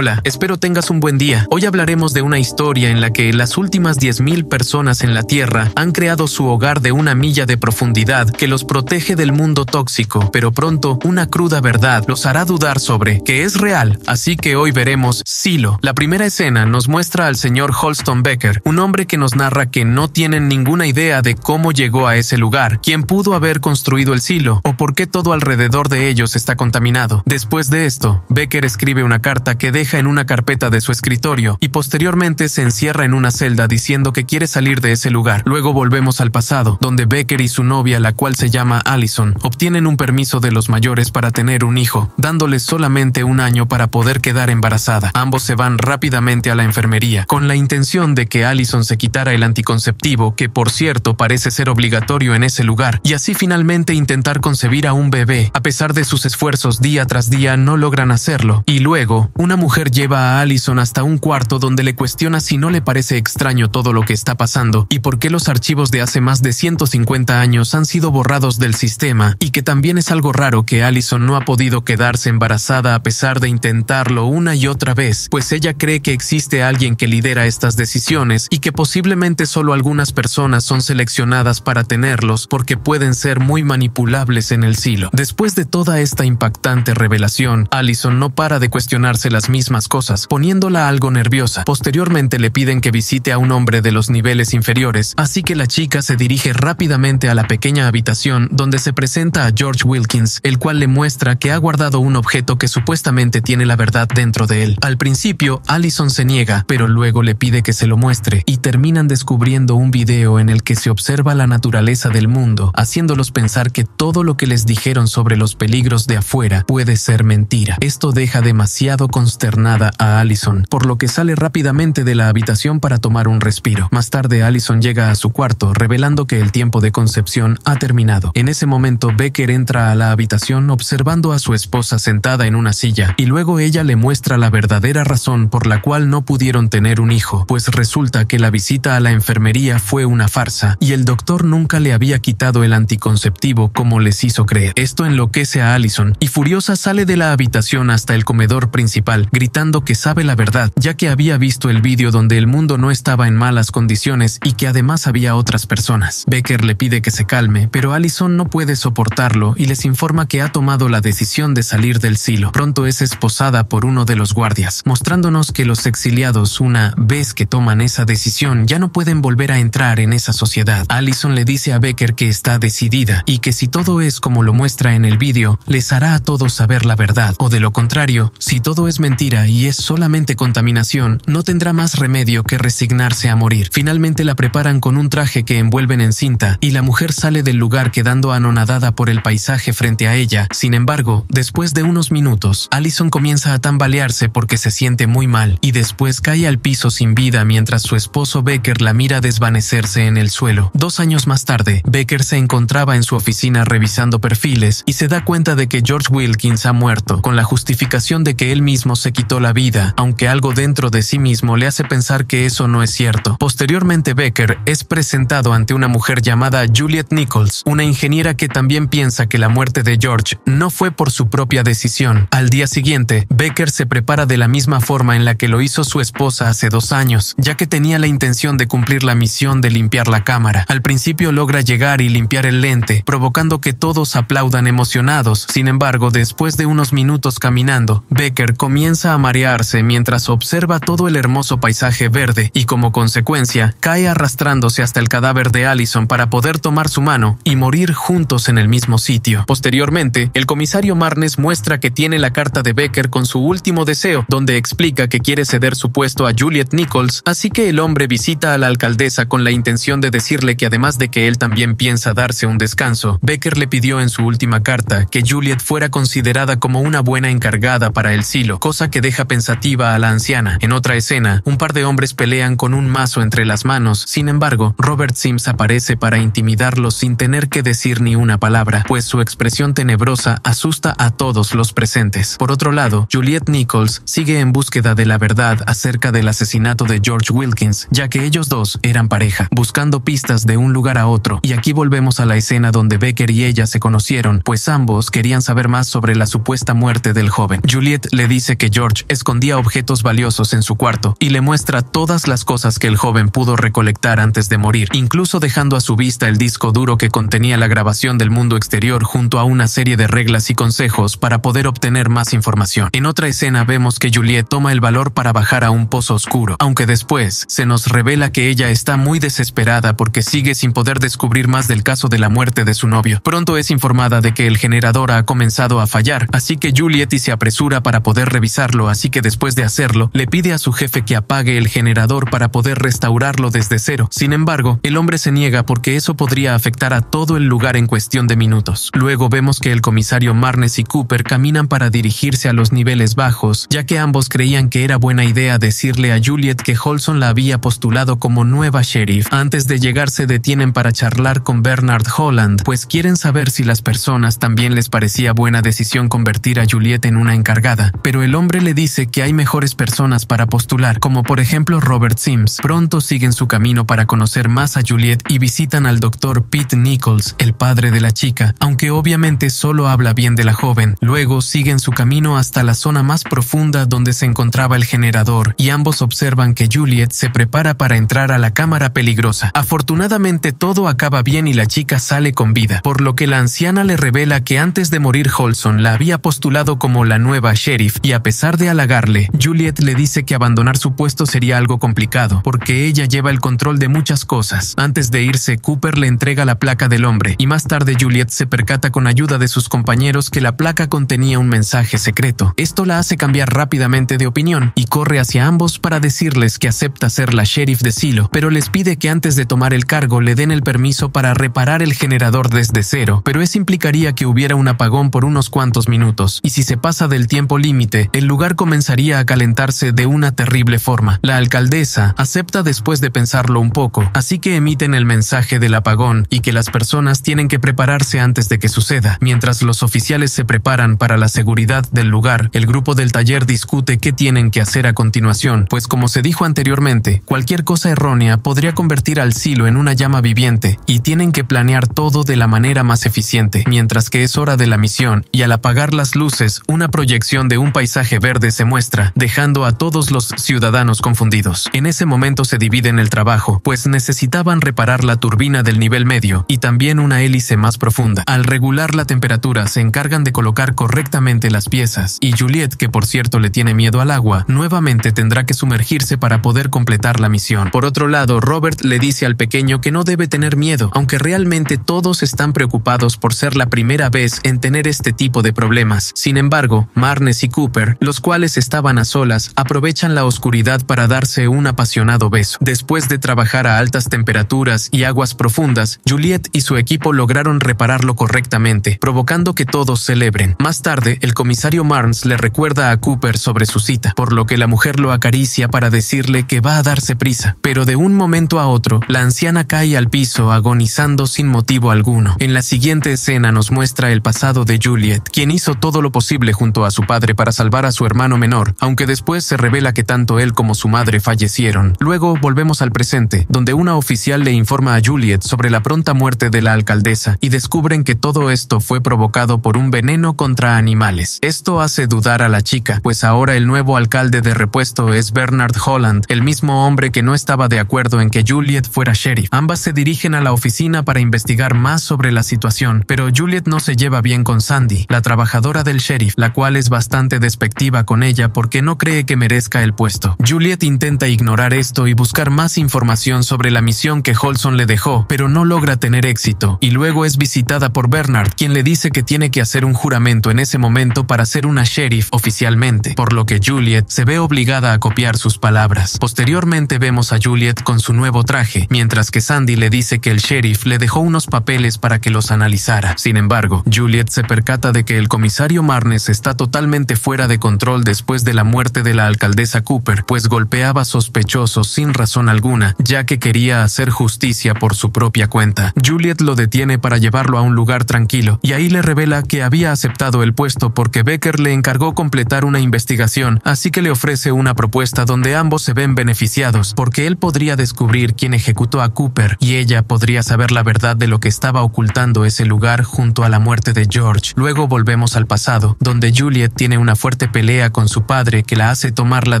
Hola, espero tengas un buen día. Hoy hablaremos de una historia en la que las últimas 10.000 personas en la Tierra han creado su hogar de una milla de profundidad que los protege del mundo tóxico, pero pronto una cruda verdad los hará dudar sobre que es real, así que hoy veremos Silo. La primera escena nos muestra al señor Holston Becker, un hombre que nos narra que no tienen ninguna idea de cómo llegó a ese lugar, quién pudo haber construido el silo o por qué todo alrededor de ellos está contaminado. Después de esto, Becker escribe una carta que deja en una carpeta de su escritorio y posteriormente se encierra en una celda diciendo que quiere salir de ese lugar. Luego volvemos al pasado, donde Becker y su novia, la cual se llama Allison, obtienen un permiso de los mayores para tener un hijo, dándoles solamente un año para poder quedar embarazada. Ambos se van rápidamente a la enfermería, con la intención de que Allison se quitara el anticonceptivo, que por cierto parece ser obligatorio en ese lugar, y así finalmente intentar concebir a un bebé. A pesar de sus esfuerzos día tras día, no logran hacerlo, y luego, una mujer lleva a Allison hasta un cuarto donde le cuestiona si no le parece extraño todo lo que está pasando y por qué los archivos de hace más de 150 años han sido borrados del sistema, y que también es algo raro que Allison no ha podido quedarse embarazada a pesar de intentarlo una y otra vez, pues ella cree que existe alguien que lidera estas decisiones y que posiblemente solo algunas personas son seleccionadas para tenerlos porque pueden ser muy manipulables en el silo. Después de toda esta impactante revelación, Allison no para de cuestionarse las mismas cosas, poniéndola algo nerviosa. Posteriormente le piden que visite a un hombre de los niveles inferiores, así que la chica se dirige rápidamente a la pequeña habitación donde se presenta a George Wilkins, el cual le muestra que ha guardado un objeto que supuestamente tiene la verdad dentro de él. Al principio, Allison se niega, pero luego le pide que se lo muestre y terminan descubriendo un video en el que se observa la naturaleza del mundo, haciéndolos pensar que todo lo que les dijeron sobre los peligros de afuera puede ser mentira. Esto deja demasiado consternada a Allison, por lo que sale rápidamente de la habitación para tomar un respiro. Más tarde, Allison llega a su cuarto, revelando que el tiempo de concepción ha terminado. En ese momento, Becker entra a la habitación observando a su esposa sentada en una silla, y luego ella le muestra la verdadera razón por la cual no pudieron tener un hijo, pues resulta que la visita a la enfermería fue una farsa, y el doctor nunca le había quitado el anticonceptivo como les hizo creer. Esto enloquece a Allison, y furiosa sale de la habitación hasta el comedor principal, gritando que sabe la verdad, ya que había visto el vídeo donde el mundo no estaba en malas condiciones y que además había otras personas. Becker le pide que se calme, pero Allison no puede soportarlo y les informa que ha tomado la decisión de salir del silo. Pronto es esposada por uno de los guardias, mostrándonos que los exiliados, una vez que toman esa decisión, ya no pueden volver a entrar en esa sociedad. Allison le dice a Becker que está decidida y que si todo es como lo muestra en el vídeo, les hará a todos saber la verdad, o de lo contrario, si todo es mentira y es solamente contaminación, no tendrá más remedio que resignarse a morir. Finalmente la preparan con un traje que envuelven en cinta y la mujer sale del lugar quedando anonadada por el paisaje frente a ella. Sin embargo, después de unos minutos, Allison comienza a tambalearse porque se siente muy mal y después cae al piso sin vida mientras su esposo Becker la mira desvanecerse en el suelo. 2 años más tarde, Becker se encontraba en su oficina revisando perfiles y se da cuenta de que George Wilkins ha muerto, con la justificación de que él mismo se quitó la vida, aunque algo dentro de sí mismo le hace pensar que eso no es cierto. Posteriormente, Becker es presentado ante una mujer llamada Juliette Nichols, una ingeniera que también piensa que la muerte de George no fue por su propia decisión. Al día siguiente, Becker se prepara de la misma forma en la que lo hizo su esposa hace 2 años, ya que tenía la intención de cumplir la misión de limpiar la cámara. Al principio logra llegar y limpiar el lente, provocando que todos aplaudan emocionados. Sin embargo, después de unos minutos caminando, Becker comienza a marearse mientras observa todo el hermoso paisaje verde y como consecuencia cae arrastrándose hasta el cadáver de Allison para poder tomar su mano y morir juntos en el mismo sitio. Posteriormente, el comisario Marnes muestra que tiene la carta de Becker con su último deseo, donde explica que quiere ceder su puesto a Juliette Nichols, así que el hombre visita a la alcaldesa con la intención de decirle que además de que él también piensa darse un descanso, Becker le pidió en su última carta que Juliette fuera considerada como una buena encargada para el silo, cosa que deja pensativa a la anciana. En otra escena, un par de hombres pelean con un mazo entre las manos. Sin embargo, Robert Sims aparece para intimidarlos sin tener que decir ni una palabra, pues su expresión tenebrosa asusta a todos los presentes. Por otro lado, Juliette Nichols sigue en búsqueda de la verdad acerca del asesinato de George Wilkins, ya que ellos dos eran pareja, buscando pistas de un lugar a otro. Y aquí volvemos a la escena donde Becker y ella se conocieron, pues ambos querían saber más sobre la supuesta muerte del joven. Juliette le dice que George George escondía objetos valiosos en su cuarto y le muestra todas las cosas que el joven pudo recolectar antes de morir, incluso dejando a su vista el disco duro que contenía la grabación del mundo exterior junto a una serie de reglas y consejos para poder obtener más información. En otra escena vemos que Juliette toma el valor para bajar a un pozo oscuro, aunque después se nos revela que ella está muy desesperada porque sigue sin poder descubrir más del caso de la muerte de su novio. Pronto es informada de que el generador ha comenzado a fallar, así que Juliette se apresura para poder revisarlo, así que después de hacerlo, le pide a su jefe que apague el generador para poder restaurarlo desde cero. Sin embargo, el hombre se niega porque eso podría afectar a todo el lugar en cuestión de minutos. Luego vemos que el comisario Marnes y Cooper caminan para dirigirse a los niveles bajos, ya que ambos creían que era buena idea decirle a Juliette que Holston la había postulado como nueva sheriff. Antes de llegar se detienen para charlar con Bernard Holland, pues quieren saber si las personas también les parecía buena decisión convertir a Juliette en una encargada, pero el hombre le dice que hay mejores personas para postular, como por ejemplo Robert Sims. Pronto siguen su camino para conocer más a Juliette y visitan al doctor Pete Nichols, el padre de la chica, aunque obviamente solo habla bien de la joven. Luego siguen su camino hasta la zona más profunda donde se encontraba el generador y ambos observan que Juliette se prepara para entrar a la cámara peligrosa. Afortunadamente todo acaba bien y la chica sale con vida, por lo que la anciana le revela que antes de morir Holston la había postulado como la nueva sheriff y a pesar de halagarle, Juliette le dice que abandonar su puesto sería algo complicado porque ella lleva el control de muchas cosas. Antes de irse, Cooper le entrega la placa del hombre y más tarde Juliette se percata con ayuda de sus compañeros que la placa contenía un mensaje secreto. Esto la hace cambiar rápidamente de opinión y corre hacia ambos para decirles que acepta ser la sheriff de Silo, pero les pide que antes de tomar el cargo le den el permiso para reparar el generador desde cero, pero eso implicaría que hubiera un apagón por unos cuantos minutos y si se pasa del tiempo límite, el lugar comenzaría a calentarse de una terrible forma. La alcaldesa acepta después de pensarlo un poco, así que emiten el mensaje del apagón y que las personas tienen que prepararse antes de que suceda. Mientras los oficiales se preparan para la seguridad del lugar, el grupo del taller discute qué tienen que hacer a continuación, pues como se dijo anteriormente, cualquier cosa errónea podría convertir al silo en una llama viviente y tienen que planear todo de la manera más eficiente. Mientras que es hora de la misión y al apagar las luces, una proyección de un paisaje verde se muestra, dejando a todos los ciudadanos confundidos. En ese momento se dividen el trabajo, pues necesitaban reparar la turbina del nivel medio y también una hélice más profunda. Al regular la temperatura se encargan de colocar correctamente las piezas y Juliette, que por cierto le tiene miedo al agua, nuevamente tendrá que sumergirse para poder completar la misión. Por otro lado, Robert le dice al pequeño que no debe tener miedo, aunque realmente todos están preocupados por ser la primera vez en tener este tipo de problemas. Sin embargo, Marnes y Cooper, los cuales estaban a solas, aprovechan la oscuridad para darse un apasionado beso. Después de trabajar a altas temperaturas y aguas profundas, Juliette y su equipo lograron repararlo correctamente, provocando que todos celebren. Más tarde, el comisario Marnes le recuerda a Cooper sobre su cita, por lo que la mujer lo acaricia para decirle que va a darse prisa, pero de un momento a otro, la anciana cae al piso agonizando sin motivo alguno. En la siguiente escena nos muestra el pasado de Juliette, quien hizo todo lo posible junto a su padre para salvar a su hermano menor, aunque después se revela que tanto él como su madre fallecieron. Luego volvemos al presente, donde una oficial le informa a Juliette sobre la pronta muerte de la alcaldesa y descubren que todo esto fue provocado por un veneno contra animales. Esto hace dudar a la chica, pues ahora el nuevo alcalde de repuesto es Bernard Holland, el mismo hombre que no estaba de acuerdo en que Juliette fuera sheriff. Ambas se dirigen a la oficina para investigar más sobre la situación, pero Juliette no se lleva bien con Sandy, la trabajadora del sheriff, la cual es bastante despectiva con ella porque no cree que merezca el puesto. Juliette intenta ignorar esto y buscar más información sobre la misión que Holston le dejó, pero no logra tener éxito, y luego es visitada por Bernard, quien le dice que tiene que hacer un juramento en ese momento para ser una sheriff oficialmente, por lo que Juliette se ve obligada a copiar sus palabras. Posteriormente vemos a Juliette con su nuevo traje, mientras que Sandy le dice que el sheriff le dejó unos papeles para que los analizara. Sin embargo, Juliette se percata de que el comisario Marnes está totalmente fuera de control después de la muerte de la alcaldesa Cooper, pues golpeaba sospechosos sin razón alguna, ya que quería hacer justicia por su propia cuenta. Juliette lo detiene para llevarlo a un lugar tranquilo y ahí le revela que había aceptado el puesto porque Becker le encargó completar una investigación, así que le ofrece una propuesta donde ambos se ven beneficiados, porque él podría descubrir quién ejecutó a Cooper y ella podría saber la verdad de lo que estaba ocultando ese lugar junto a la muerte de George. Luego volvemos al pasado, donde Juliette tiene una fuerte pelea pelea con su padre que la hace tomar la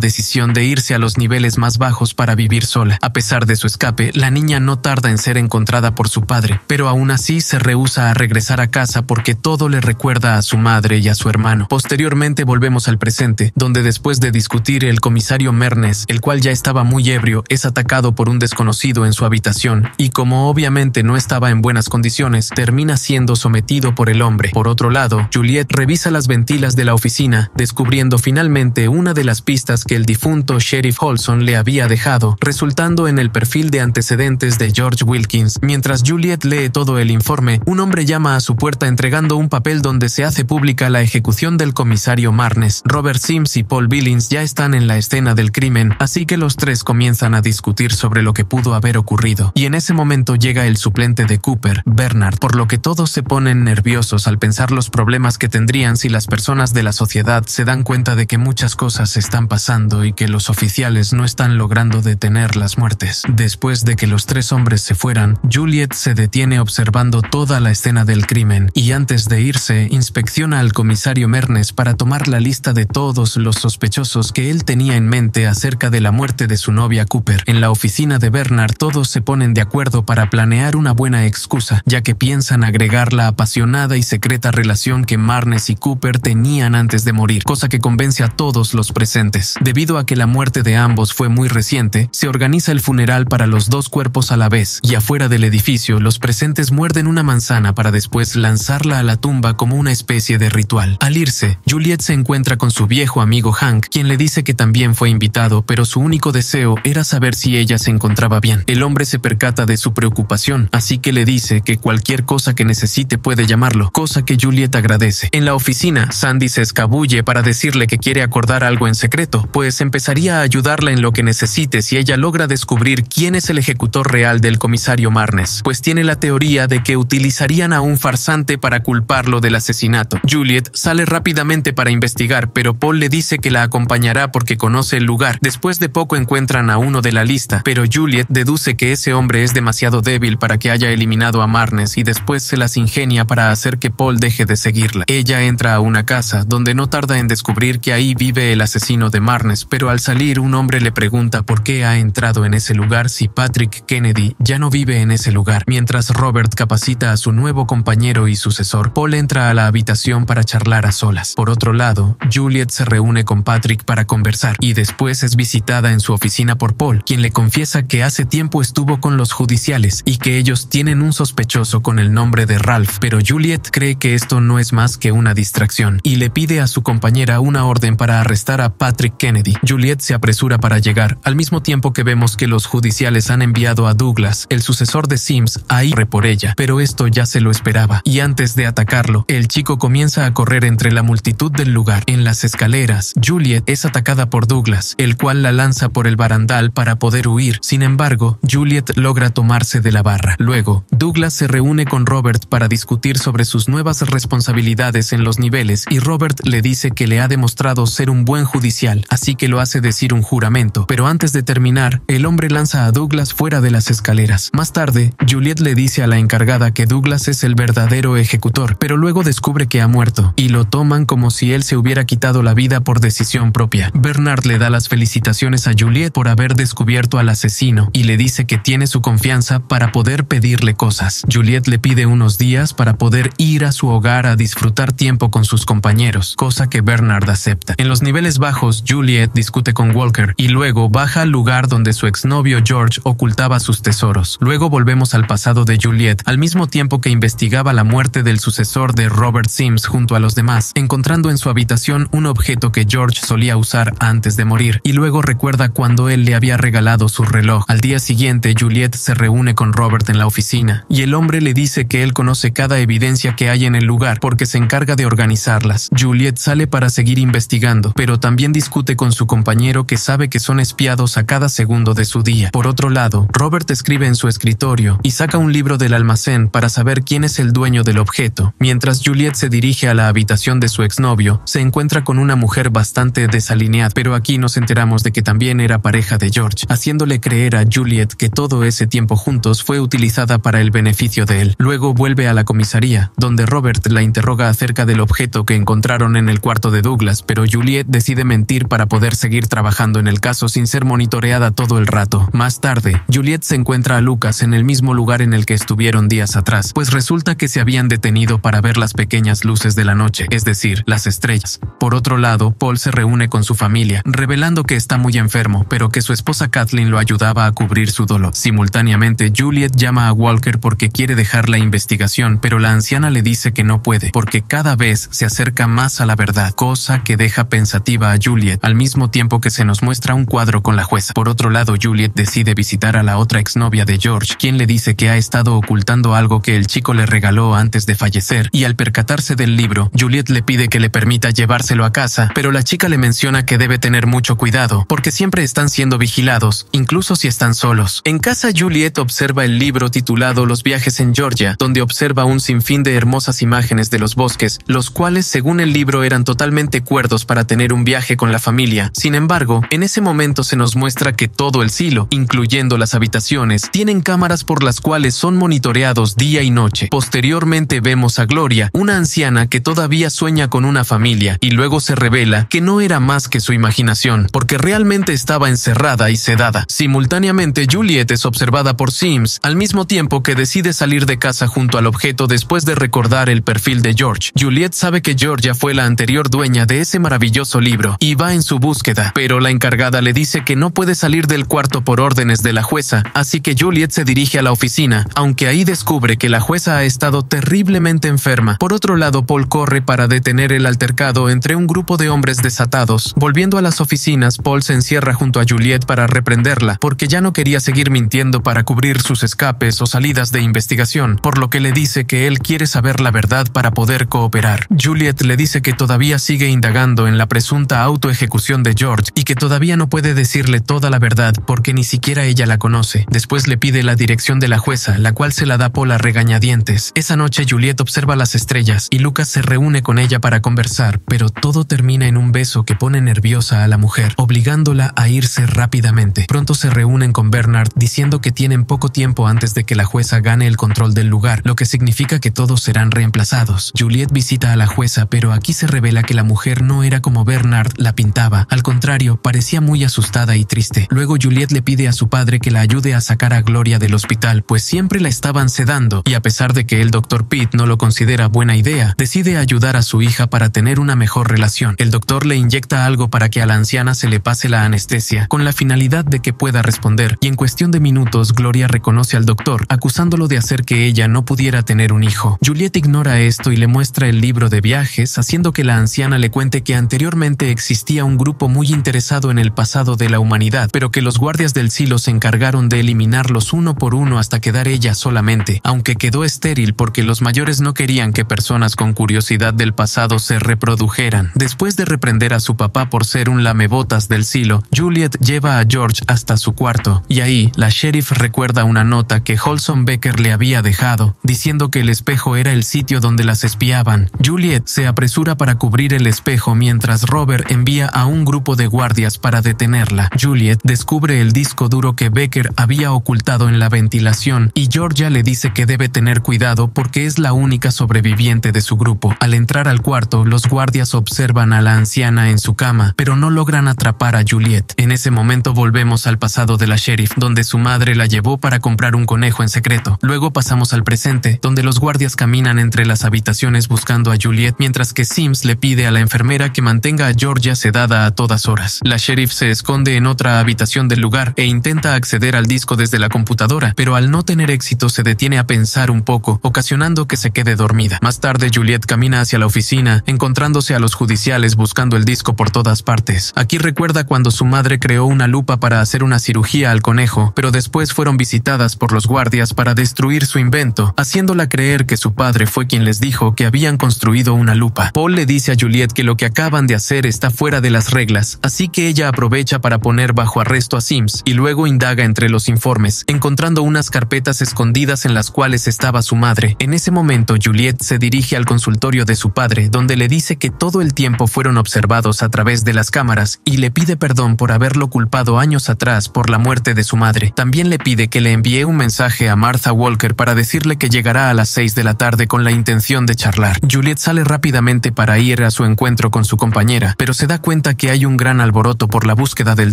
decisión de irse a los niveles más bajos para vivir sola. A pesar de su escape, la niña no tarda en ser encontrada por su padre, pero aún así se rehúsa a regresar a casa porque todo le recuerda a su madre y a su hermano. Posteriormente volvemos al presente, donde después de discutir el comisario Marnes, el cual ya estaba muy ebrio, es atacado por un desconocido en su habitación y como obviamente no estaba en buenas condiciones, termina siendo sometido por el hombre. Por otro lado, Juliette revisa las ventilas de la oficina, descubriendo finalmente una de las pistas que el difunto sheriff Holston le había dejado, resultando en el perfil de antecedentes de George Wilkins. Mientras Juliette lee todo el informe, un hombre llama a su puerta entregando un papel donde se hace pública la ejecución del comisario Marnes. Robert Sims y Paul Billings ya están en la escena del crimen, así que los tres comienzan a discutir sobre lo que pudo haber ocurrido, y en ese momento llega el suplente de Cooper, Bernard, por lo que todos se ponen nerviosos al pensar los problemas que tendrían si las personas de la sociedad se dan cuenta de que muchas cosas están pasando y que los oficiales no están logrando detener las muertes. Después de que los tres hombres se fueran, Juliette se detiene observando toda la escena del crimen y antes de irse, inspecciona al comisario Marnes para tomar la lista de todos los sospechosos que él tenía en mente acerca de la muerte de su novia Cooper. En la oficina de Bernard todos se ponen de acuerdo para planear una buena excusa, ya que piensan agregar la apasionada y secreta relación que Marnes y Cooper tenían antes de morir, cosa que convence a todos los presentes. Debido a que la muerte de ambos fue muy reciente, se organiza el funeral para los dos cuerpos a la vez, y afuera del edificio los presentes muerden una manzana para después lanzarla a la tumba como una especie de ritual. Al irse, Juliette se encuentra con su viejo amigo Hank, quien le dice que también fue invitado, pero su único deseo era saber si ella se encontraba bien. El hombre se percata de su preocupación, así que le dice que cualquier cosa que necesite puede llamarlo, cosa que Juliette agradece. En la oficina, Sandy se escabulle para decirle que quiere acordar algo en secreto, pues empezaría a ayudarla en lo que necesite si ella logra descubrir quién es el ejecutor real del comisario Marnes, pues tiene la teoría de que utilizarían a un farsante para culparlo del asesinato. Juliette sale rápidamente para investigar, pero Paul le dice que la acompañará porque conoce el lugar. Después de poco encuentran a uno de la lista, pero Juliette deduce que ese hombre es demasiado débil para que haya eliminado a Marnes y después se las ingenia para hacer que Paul deje de seguirla. Ella entra a una casa, donde no tarda en descubrir que ahí vive el asesino de Marnes, pero al salir un hombre le pregunta por qué ha entrado en ese lugar si Patrick Kennedy ya no vive en ese lugar. Mientras Robert capacita a su nuevo compañero y sucesor, Paul entra a la habitación para charlar a solas. Por otro lado, Juliette se reúne con Patrick para conversar y después es visitada en su oficina por Paul, quien le confiesa que hace tiempo estuvo con los judiciales y que ellos tienen un sospechoso con el nombre de Ralph, pero Juliette cree que esto no es más que una distracción y le pide a su compañera una orden para arrestar a Patrick Kennedy. Juliette se apresura para llegar, al mismo tiempo que vemos que los judiciales han enviado a Douglas, el sucesor de Sims, a ir por ella, pero esto ya se lo esperaba y antes de atacarlo, el chico comienza a correr entre la multitud del lugar. En las escaleras, Juliette es atacada por Douglas, el cual la lanza por el barandal para poder huir. Sin embargo, Juliette logra tomarse de la barra. Luego, Douglas se reúne con Robert para discutir sobre sus nuevas responsabilidades en los niveles y Robert le dice que le ha demostrado ser un buen judicial, así que lo hace decir un juramento. Pero antes de terminar, el hombre lanza a Douglas fuera de las escaleras. Más tarde, Juliette le dice a la encargada que Douglas es el verdadero ejecutor, pero luego descubre que ha muerto y lo toman como si él se hubiera quitado la vida por decisión propia. Bernard le da las felicitaciones a Juliette por haber descubierto al asesino y le dice que tiene su confianza para poder pedirle cosas. Juliette le pide unos días para poder ir a su hogar a disfrutar tiempo con sus compañeros, cosa que Bernard acepta. En los niveles bajos, Juliette discute con Walker y luego baja al lugar donde su exnovio George ocultaba sus tesoros. Luego volvemos al pasado de Juliette, al mismo tiempo que investigaba la muerte del sucesor de Robert Sims junto a los demás, encontrando en su habitación un objeto que George solía usar antes de morir y luego recuerda cuando él le había regalado su reloj. Al día siguiente, Juliette se reúne con Robert en la oficina y el hombre le dice que él conoce cada evidencia que hay en el lugar porque se encarga de organizarlas. Juliette sale para seguir investigando, pero también discute con su compañero que sabe que son espiados a cada segundo de su día. Por otro lado, Robert escribe en su escritorio y saca un libro del almacén para saber quién es el dueño del objeto. Mientras Juliette se dirige a la habitación de su exnovio, se encuentra con una mujer bastante desalineada, pero aquí nos enteramos de que también era pareja de George, haciéndole creer a Juliette que todo ese tiempo juntos fue utilizada para el beneficio de él. Luego vuelve a la comisaría, donde Robert la interroga acerca del objeto que encontraron en el cuarto de Douglas Douglas, pero Juliette decide mentir para poder seguir trabajando en el caso sin ser monitoreada todo el rato. Más tarde, Juliette se encuentra a Lucas en el mismo lugar en el que estuvieron días atrás, pues resulta que se habían detenido para ver las pequeñas luces de la noche, es decir, las estrellas. Por otro lado, Paul se reúne con su familia, revelando que está muy enfermo, pero que su esposa Kathleen lo ayudaba a cubrir su dolor. Simultáneamente, Juliette llama a Walker porque quiere dejar la investigación, pero la anciana le dice que no puede, porque cada vez se acerca más a la verdad, cosa que deja pensativa a Juliette, al mismo tiempo que se nos muestra un cuadro con la jueza. Por otro lado, Juliette decide visitar a la otra exnovia de George, quien le dice que ha estado ocultando algo que el chico le regaló antes de fallecer, y al percatarse del libro, Juliette le pide que le permita llevárselo a casa, pero la chica le menciona que debe tener mucho cuidado, porque siempre están siendo vigilados, incluso si están solos. En casa, Juliette observa el libro titulado Los viajes en Georgia, donde observa un sinfín de hermosas imágenes de los bosques, los cuales, según el libro, eran totalmente cuerdos para tener un viaje con la familia. Sin embargo, en ese momento se nos muestra que todo el silo, incluyendo las habitaciones, tienen cámaras por las cuales son monitoreados día y noche. Posteriormente vemos a Gloria, una anciana que todavía sueña con una familia, y luego se revela que no era más que su imaginación, porque realmente estaba encerrada y sedada. Simultáneamente, Juliette es observada por Sims, al mismo tiempo que decide salir de casa junto al objeto después de recordar el perfil de George. Juliette sabe que Georgia fue la anterior dueña de ese maravilloso libro y va en su búsqueda, pero la encargada le dice que no puede salir del cuarto por órdenes de la jueza, así que Juliette se dirige a la oficina, aunque ahí descubre que la jueza ha estado terriblemente enferma. Por otro lado, Paul corre para detener el altercado entre un grupo de hombres desatados. Volviendo a las oficinas, Paul se encierra junto a Juliette para reprenderla, porque ya no quería seguir mintiendo para cubrir sus escapes o salidas de investigación, por lo que le dice que él quiere saber la verdad para poder cooperar. Juliette le dice que todavía sigue indagando en la presunta autoejecución de George y que todavía no puede decirle toda la verdad porque ni siquiera ella la conoce. Después le pide la dirección de la jueza, la cual se la da Paul a regañadientes. Esa noche, Juliette observa las estrellas y Lucas se reúne con ella para conversar, pero todo termina en un beso que pone nerviosa a la mujer, obligándola a irse rápidamente. Pronto se reúnen con Bernard, diciendo que tienen poco tiempo antes de que la jueza gane el control del lugar, lo que significa que todos serán reemplazados. Juliette visita a la jueza, pero aquí se revela que la mujer no era como Bernard la pintaba. Al contrario, parecía muy asustada y triste. Luego Juliette le pide a su padre que la ayude a sacar a Gloria del hospital, pues siempre la estaban sedando, y a pesar de que el doctor Pete no lo considera buena idea, decide ayudar a su hija para tener una mejor relación. El doctor le inyecta algo para que a la anciana se le pase la anestesia, con la finalidad de que pueda responder, y en cuestión de minutos Gloria reconoce al doctor, acusándolo de hacer que ella no pudiera tener un hijo. Juliette ignora esto y le muestra el libro de viajes, haciendo que la anciana le cuente que anteriormente existía un grupo muy interesado en el pasado de la humanidad, pero que los guardias del silo se encargaron de eliminarlos uno por uno hasta quedar ella solamente, aunque quedó estéril porque los mayores no querían que personas con curiosidad del pasado se reprodujeran. Después de reprender a su papá por ser un lamebotas del silo, Juliette lleva a George hasta su cuarto, y ahí la sheriff recuerda una nota que Holston Becker le había dejado, diciendo que el espejo era el sitio donde las espiaban. Juliette se apresura para cubrir el espejo mientras Robert envía a un grupo de guardias para detenerla. Juliette descubre el disco duro que Becker había ocultado en la ventilación y Georgia le dice que debe tener cuidado porque es la única sobreviviente de su grupo. Al entrar al cuarto, los guardias observan a la anciana en su cama, pero no logran atrapar a Juliette. En ese momento volvemos al pasado de la sheriff, donde su madre la llevó para comprar un conejo en secreto. Luego pasamos al presente, donde los guardias caminan entre las habitaciones buscando a Juliette, mientras que Sims le pide a la enfermera que mantenga a Georgia sedada a todas horas. La sheriff se esconde en otra habitación del lugar e intenta acceder al disco desde la computadora, pero al no tener éxito se detiene a pensar un poco, ocasionando que se quede dormida. Más tarde, Juliette camina hacia la oficina, encontrándose a los judiciales buscando el disco por todas partes. Aquí recuerda cuando su madre creó una lupa para hacer una cirugía al conejo, pero después fueron visitadas por los guardias para destruir su invento, haciéndola creer que su padre fue quien les dijo que habían construido una lupa. Paul le dice a Juliette que lo que acaban de hacer está fuera de las reglas, así que ella aprovecha para poner bajo arresto a Sims y luego indaga entre los informes, encontrando unas carpetas escondidas en las cuales estaba su madre. En ese momento, Juliette se dirige al consultorio de su padre, donde le dice que todo el tiempo fueron observados a través de las cámaras y le pide perdón por haberlo culpado años atrás por la muerte de su madre. También le pide que le envíe un mensaje a Martha Walker para decirle que llegará a las 6 de la tarde con la intención de charlar. Juliette sale rápidamente para ir a su encuentro encuentro con su compañera, pero se da cuenta que hay un gran alboroto por la búsqueda del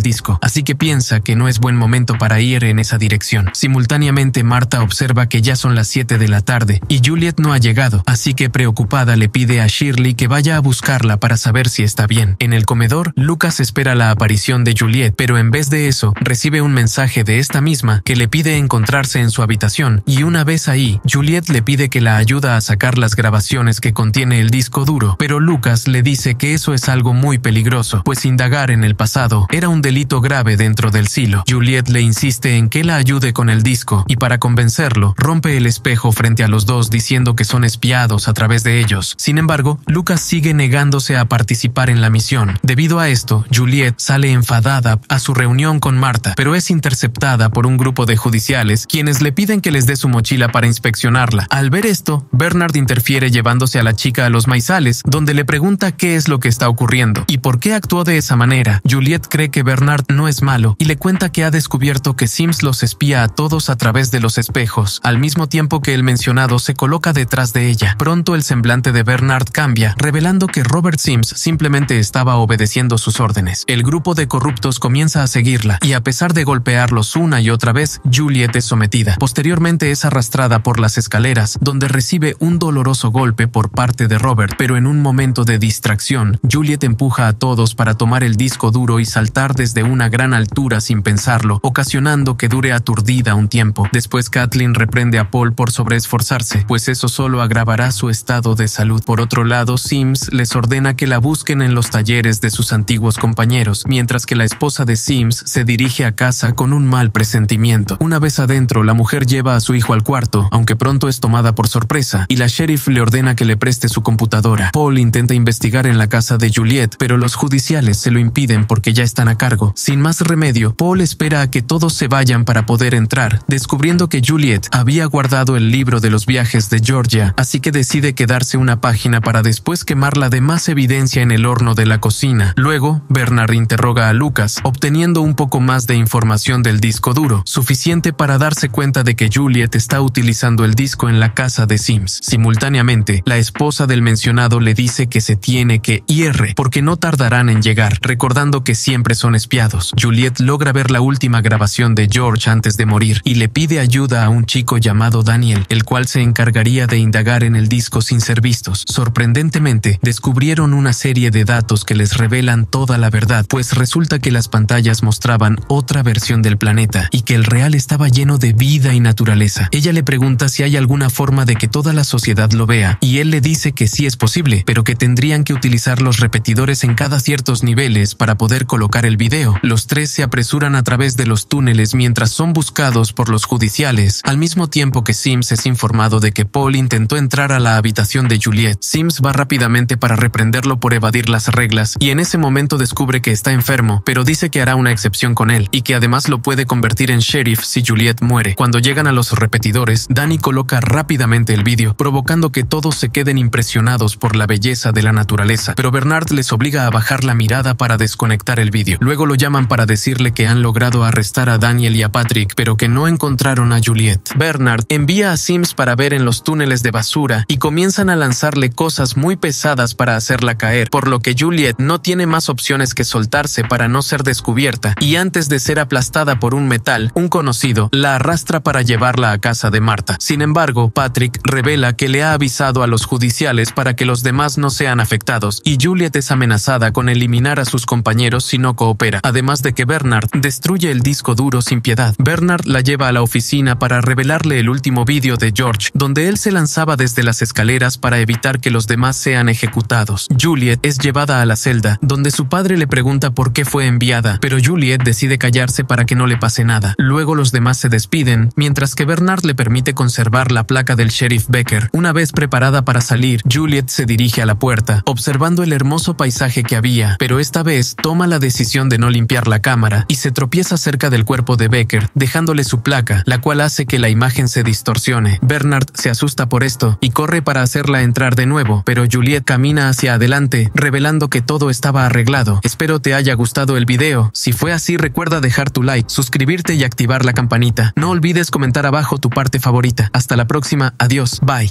disco, así que piensa que no es buen momento para ir en esa dirección. Simultáneamente, Martha observa que ya son las 7 de la tarde y Juliette no ha llegado, así que preocupada le pide a Shirley que vaya a buscarla para saber si está bien. En el comedor, Lucas espera la aparición de Juliette, pero en vez de eso, recibe un mensaje de esta misma que le pide encontrarse en su habitación, y una vez ahí, Juliette le pide que la ayuda a sacar las grabaciones que contiene el disco duro, pero Lucas le dice que eso es algo muy peligroso, pues indagar en el pasado era un delito grave dentro del silo. Juliette le insiste en que la ayude con el disco, y para convencerlo, rompe el espejo frente a los dos diciendo que son espiados a través de ellos. Sin embargo, Lucas sigue negándose a participar en la misión. Debido a esto, Juliette sale enfadada a su reunión con Martha, pero es interceptada por un grupo de judiciales, quienes le piden que les dé su mochila para inspeccionarla. Al ver esto, Bernard interfiere llevándose a la chica a los maizales, donde le pregunta qué es lo que está ocurriendo y por qué actuó de esa manera. Juliette cree que Bernard no es malo y le cuenta que ha descubierto que Sims los espía a todos a través de los espejos, al mismo tiempo que el mencionado se coloca detrás de ella. Pronto el semblante de Bernard cambia, revelando que Robert Sims simplemente estaba obedeciendo sus órdenes. El grupo de corruptos comienza a seguirla y, a pesar de golpearlos una y otra vez, Juliette es sometida. Posteriormente es arrastrada por las escaleras, donde recibe un doloroso golpe por parte de Robert, pero en un momento de distracción, Juliette empuja a todos para tomar el disco duro y saltar desde una gran altura sin pensarlo, ocasionando que dure aturdida un tiempo. Después Kathleen reprende a Paul por sobreesforzarse, pues eso solo agravará su estado de salud. Por otro lado, Sims les ordena que la busquen en los talleres de sus antiguos compañeros, mientras que la esposa de Sims se dirige a casa con un mal presentimiento. Una vez adentro, la mujer lleva a su hijo al cuarto, aunque pronto es tomada por sorpresa, y la sheriff le ordena que le preste su computadora. Paul intenta investigar en la casa de Juliette, pero los judiciales se lo impiden porque ya están a cargo. Sin más remedio, Paul espera a que todos se vayan para poder entrar, descubriendo que Juliette había guardado el libro de los viajes de Georgia, así que decide quedarse una página para después quemar la demás evidencia en el horno de la cocina. Luego, Bernard interroga a Lucas, obteniendo un poco más de información del disco duro, suficiente para darse cuenta de que Juliette está utilizando el disco en la casa de Sims. Simultáneamente, la esposa del mencionado le dice que se tiene que ir porque no tardarán en llegar, recordando que siempre son espiados. Juliette logra ver la última grabación de George antes de morir y le pide ayuda a un chico llamado Daniel, el cual se encargaría de indagar en el disco sin ser vistos. Sorprendentemente, descubrieron una serie de datos que les revelan toda la verdad, pues resulta que las pantallas mostraban otra versión del planeta y que el real estaba lleno de vida y naturaleza. Ella le pregunta si hay alguna forma de que toda la sociedad lo vea y él le dice que sí es posible, pero que tendrían que utilizar los repetidores en cada ciertos niveles para poder colocar el video. Los tres se apresuran a través de los túneles mientras son buscados por los judiciales, al mismo tiempo que Sims es informado de que Paul intentó entrar a la habitación de Juliette. Sims va rápidamente para reprenderlo por evadir las reglas y en ese momento descubre que está enfermo, pero dice que hará una excepción con él y que además lo puede convertir en sheriff si Juliette muere. Cuando llegan a los repetidores, Danny coloca rápidamente el vídeo, provocando que todos se queden impresionados por la belleza de la naturaleza, pero Bernard les obliga a bajar la mirada para desconectar el vídeo. Luego lo llaman para decirle que han logrado arrestar a Daniel y a Patrick, pero que no encontraron a Juliette. Bernard envía a Sims para ver en los túneles de basura y comienzan a lanzarle cosas muy pesadas para hacerla caer, por lo que Juliette no tiene más opciones que soltarse para no ser descubierta, y antes de ser aplastada por un metal, un conocido la arrastra para llevarla a casa de Martha. Sin embargo, Patrick revela que le ha avisado a los judiciales para que los demás no sean afectados, y Juliette es amenazada con eliminar a sus compañeros si no coopera, además de que Bernard destruye el disco duro sin piedad. Bernard la lleva a la oficina para revelarle el último vídeo de George, donde él se lanzaba desde las escaleras para evitar que los demás sean ejecutados. Juliette es llevada a la celda, donde su padre le pregunta por qué fue enviada, pero Juliette decide callarse para que no le pase nada. Luego los demás se despiden, mientras que Bernard le permite conservar la placa del sheriff Becker. Una vez preparada para salir, Juliette se dirige a la puerta, observando el hermoso paisaje que había, pero esta vez toma la decisión de no limpiar la cámara y se tropieza cerca del cuerpo de Becker, dejándole su placa, la cual hace que la imagen se distorsione. Bernard se asusta por esto y corre para hacerla entrar de nuevo, pero Juliette camina hacia adelante, revelando que todo estaba arreglado. Espero te haya gustado el video. Si fue así, recuerda dejar tu like, suscribirte y activar la campanita. No olvides comentar abajo tu parte favorita. Hasta la próxima, adiós, bye.